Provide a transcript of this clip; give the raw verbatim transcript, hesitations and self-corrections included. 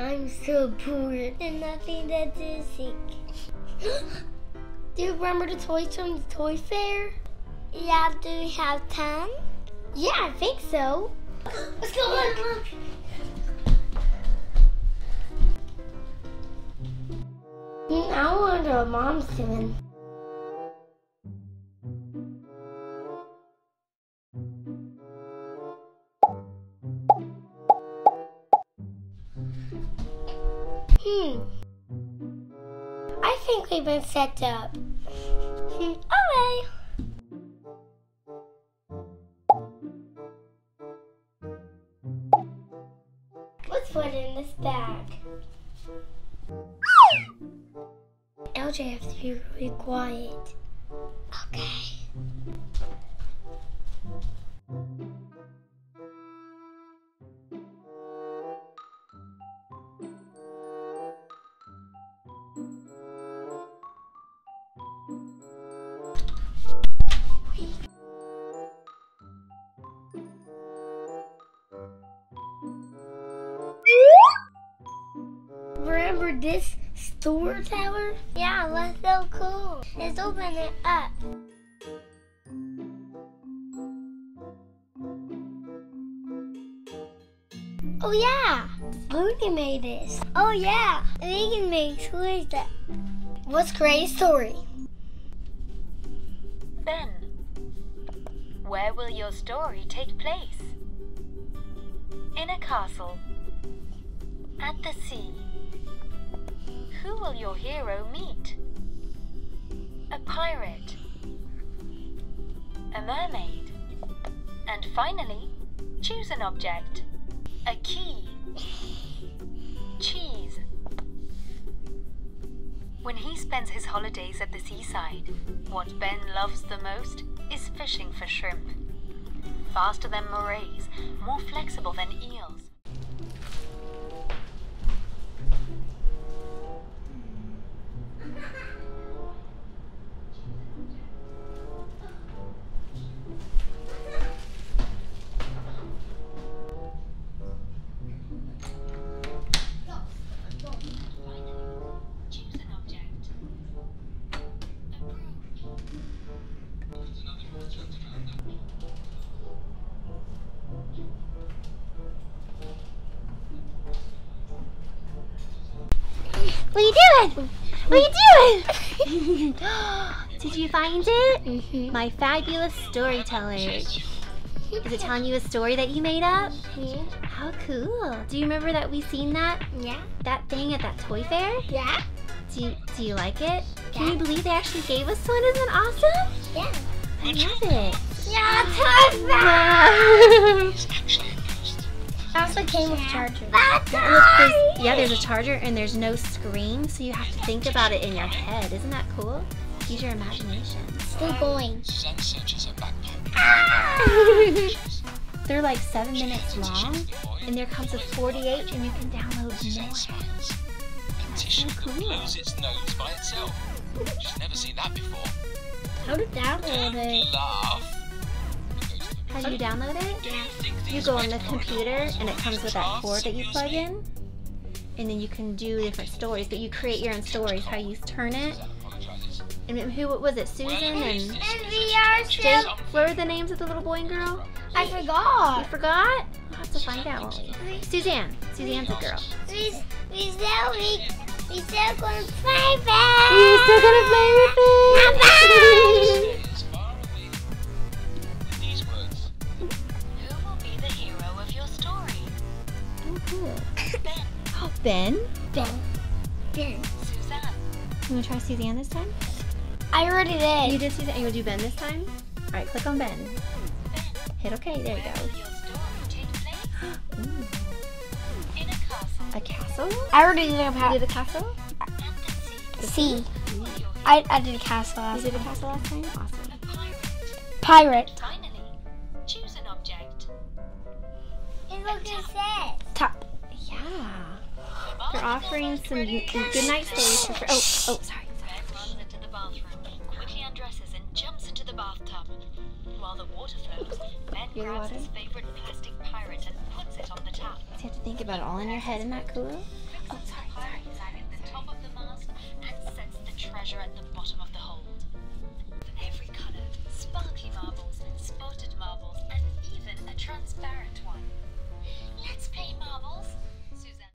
I'm so bored. There's nothing that is sick. Do you remember the toys from the toy fair? Yeah, do we have ten? Yeah, I think so. Let's go look. look. I wonder what Mom's doing. Hmm. I think we've been set up. Hmm. All right. Let's put it in this bag. L J has to be really quiet. Okay. Remember this store tower? Yeah, that's so cool. Let's open it up. Oh yeah, Lunii made this. Oh yeah, we can make toys that. Let's create a story. Then, where will your story take place? In a castle. At the sea. Who will your hero meet? A pirate, a mermaid, and finally, choose an object. A key, cheese. When he spends his holidays at the seaside, what Ben loves the most is fishing for shrimp. Faster than morays, more flexible than eels. What are you doing? What are you doing? Did you find it? Mm-hmm. My Fabulous Storyteller. Is it telling you a story that you made up? Yeah. How cool. Do you remember that we seen that? Yeah. That thing at that toy fair? Yeah. Do you, do you like it? Yeah. Can you believe they actually gave us one? Isn't it awesome? Yeah. I love it. Yeah, toy fair! I also came with chargers. That's there's, yeah, there's a charger and there's no screen, so you have to think about it in your head. Isn't that cool? Use your imagination. Still going. They're like seven minutes long, and there comes a forty-eight, and you can download more. That's so cool. Its nose by itself. She's never seen that before. How to download it? How do you download it? Yeah. You go on the computer and it comes with that cord that you plug in. And then you can do different stories, but you create your own stories, how you turn it. And who was it? Susan and, and Jake? What were the names of the little boy and girl? I forgot. You forgot? We'll have to find out, won't we? Suzanne. Suzanne's a girl. We, we still, we, we still gonna play back. We're still gonna play with it. Bye-bye. Cool. Ben. Oh, Ben? Ben. Ben. Suzanne. You want to try Suzanne this time? I already did. You did Suzanne? You want to do Ben this time? All right, click on Ben. Ben. Hit OK. There you go. Your story take place? In a castle. A castle? I already did a castle. You did a castle? The sea. Cool. I, I did a castle last time. You did a castle last time? Awesome. A pirate. Pirate. Finally, choose an object. It looks set. Top. Yeah. They're offering some good night stories for free. Oh, oh, sorry. Ben runs into the bathroom, quickly undresses and jumps into the bathtub. While the water flows, Ben grabs his favorite plastic pirate and puts it on the tap. You have to think about it all in your head, isn't that cool? Oh, sorry, sorry. At the top of the mast and sets the treasure at the bottom of the hold. Every coloured, sparkly marbles, spotted marbles, and even a transparent